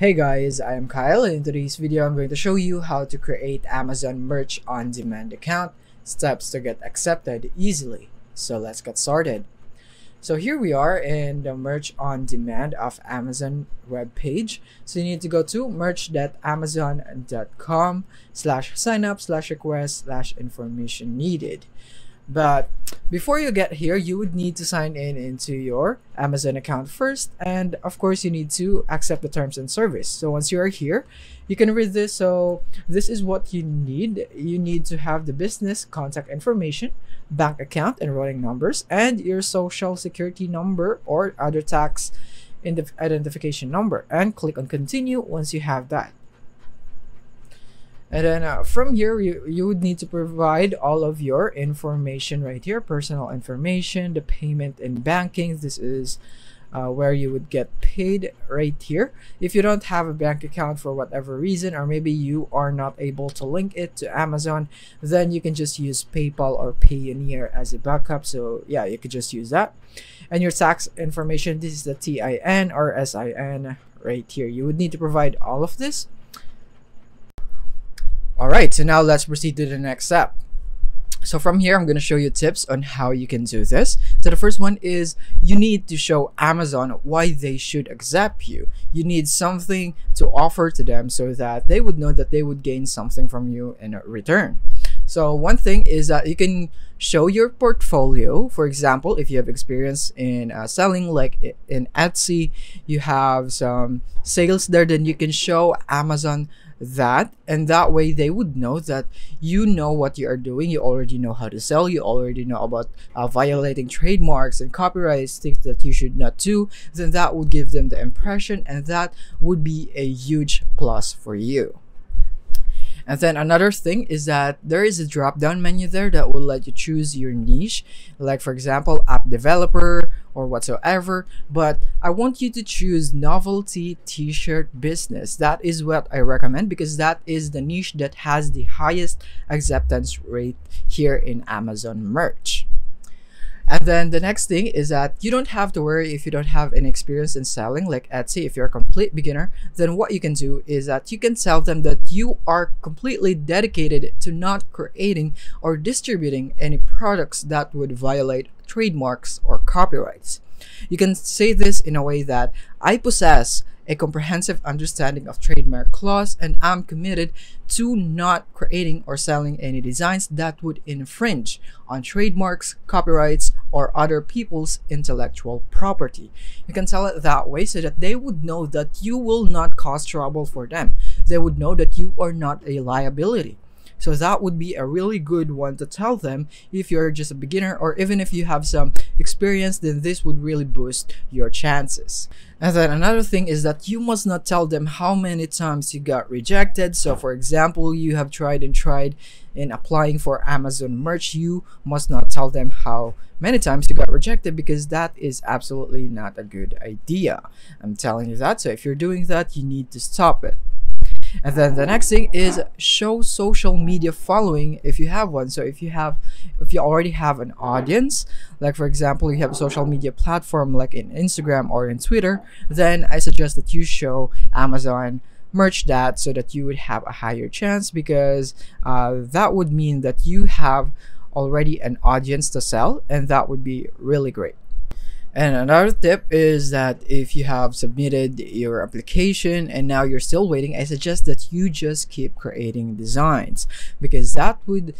Hey guys, I am Kyle, and in today's video I'm going to show you how to create Amazon Merch on Demand account, steps to get accepted easily. So let's get started. So here we are in the Merch on Demand of Amazon webpage. So you need to go to merch.amazon.com/signup/request/information needed. But before you get here, you would need to sign in into your Amazon account first. And of course, you need to accept the terms and service. So once you are here, you can read this. So this is what you need. You need to have the business contact information, bank account and routing numbers, and your social security number or other tax identification number. And click on continue once you have that. And then from here, you would need to provide all of your information right here, personal information, the payment and banking. This is where you would get paid right here. If you don't have a bank account for whatever reason, or maybe you are not able to link it to Amazon, then you can just use PayPal or Payoneer as a backup. So yeah, you could just use that. And your tax information, this is the TIN or SIN right here. You would need to provide all of this. Alright, so now let's proceed to the next step. So from here, I'm going to show you tips on how you can do this. So the first one is you need to show Amazon why they should accept you. You need something to offer to them so that they would know that they would gain something from you in return. So one thing is that you can show your portfolio. For example, if you have experience in selling, like in Etsy, you have some sales there, then you can show Amazon that, and that way they would know that you know what you are doing. You already know how to sell. You already know about violating trademarks and copyrights, things that you should not do. Then that would give them the impression, and that would be a huge plus for you. And then another thing is that there is a drop-down menu there that will let you choose your niche, like for example, app developer or whatsoever. But I want you to choose novelty t-shirt business. That is what I recommend, because that is the niche that has the highest acceptance rate here in Amazon Merch. And then the next thing is that you don't have to worry if you don't have any experience in selling, like Etsy. If you're a complete beginner, then what you can do is that you can tell them that you are completely dedicated to not creating or distributing any products that would violate trademarks or copyrights. You can say this in a way that I possess a comprehensive understanding of trademark laws, and I'm committed to not creating or selling any designs that would infringe on trademarks, copyrights, or other people's intellectual property. You can tell it that way so that they would know that you will not cause trouble for them. They would know that you are not a liability. So that would be a really good one to tell them if you're just a beginner, or even if you have some experience, then this would really boost your chances. And then another thing is that you must not tell them how many times you got rejected. So for example, you have tried and tried in applying for Amazon Merch. You must not tell them how many times you got rejected, because that is absolutely not a good idea. I'm telling you that. So if you're doing that, you need to stop it. And then the next thing is show social media following if you have one. So if you already have an audience, like for example, you have a social media platform like in Instagram or in Twitter, then I suggest that you show Amazon Merch that, so that you would have a higher chance, because that would mean that you have already an audience to sell, and that would be really great. And another tip is that if you have submitted your application and now you're still waiting, I suggest that you just keep creating designs, because that would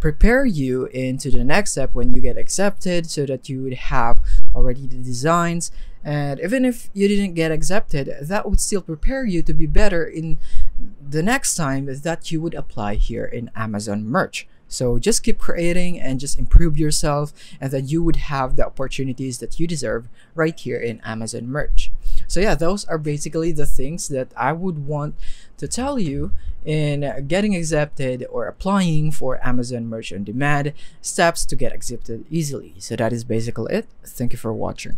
prepare you into the next step when you get accepted, so that you would have already the designs. And even if you didn't get accepted, that would still prepare you to be better in the next time that you would apply here in Amazon Merch. So just keep creating and just improve yourself, and then you would have the opportunities that you deserve right here in Amazon Merch. So yeah, those are basically the things that I would want to tell you in getting accepted or applying for Amazon Merch on Demand, steps to get accepted easily. So that is basically it. Thank you for watching.